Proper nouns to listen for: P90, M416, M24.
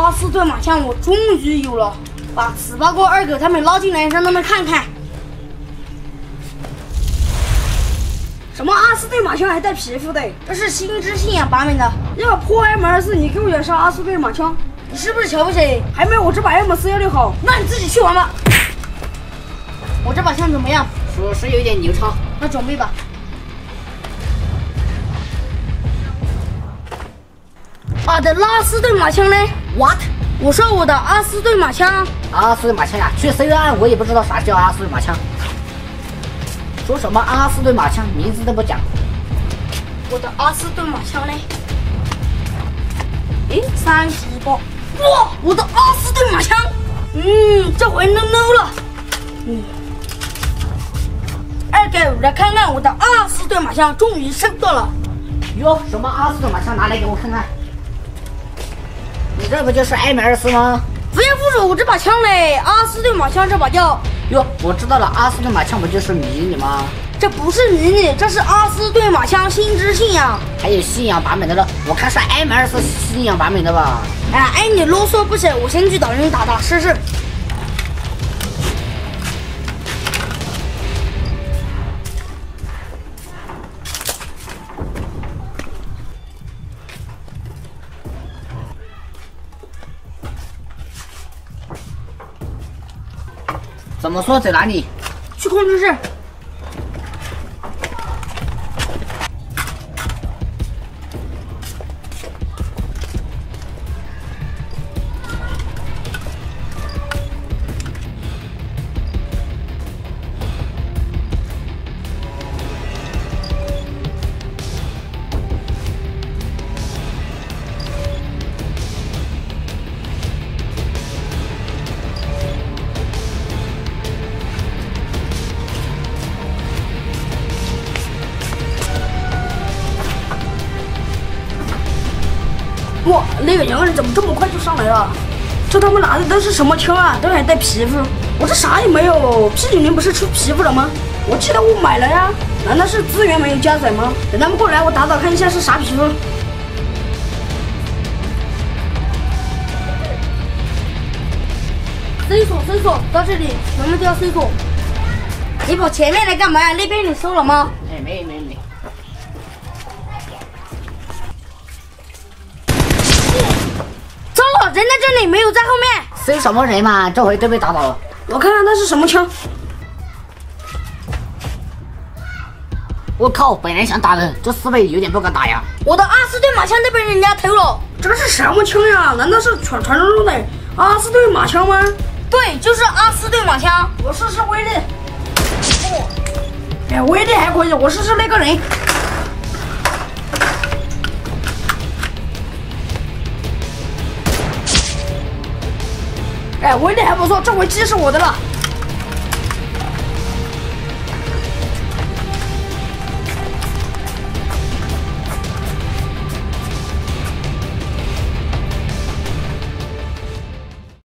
阿斯顿马枪我终于有了，把糍粑锅二狗他们捞进来，让他们看看。什么阿斯顿马枪还带皮肤的？这是新知信仰发明的。要破艾门的事，你给我也上阿斯顿马枪？你是不是瞧不起？还没我这把 M416好。那你自己去玩吧。我这把枪怎么样？是有点牛叉。那准备吧。 我的阿斯顿马枪呢 ？What？ 我说我的阿斯顿马枪。阿斯顿马枪呀、去 C 案我也不知道啥叫阿斯顿马枪。说什么阿斯顿马枪，名字都不讲。我的阿斯顿马枪呢？诶，31包。哇，我的阿斯顿马枪。这回能low了。二狗，来看看我的阿斯顿马枪，终于升到了。哟，什么阿斯顿马枪，拿来给我看看。 你这不就是 M24吗？不要不说我这把枪嘞，阿斯顿马枪这把叫……哟，我知道了，阿斯顿马枪不就是迷你吗？这不是迷你，这是阿斯顿马枪新知信仰，还有信仰版本的了。我看是 M24信仰版本的吧？哎，你啰嗦不行，我先去找人打试试。怎么说？在哪里？去控制室。哇，那个洋人怎么这么快就上来了？这他们拿的都是什么枪啊？都还带皮肤？我这啥也没有。P90不是出皮肤了吗？我记得我买了呀，难道是资源没有加载吗？等他们过来，我打看一下是啥皮肤。搜索，到这里全部都要搜索。你跑前面来干嘛呀？那边你搜了吗？哎，没。 人在这里，没有在后面。是什么人嘛？这回都被打倒了。我看看那是什么枪。我靠，本来想打的，这四位有点不敢打呀。我的阿斯顿马枪都被人家偷了。这是什么枪呀？难道是传说中的阿斯顿马枪吗？对，就是阿斯顿马枪。我试试威力。哎，威力还可以。我试试那个人。 哎，威力还不错，这回鸡是我的了。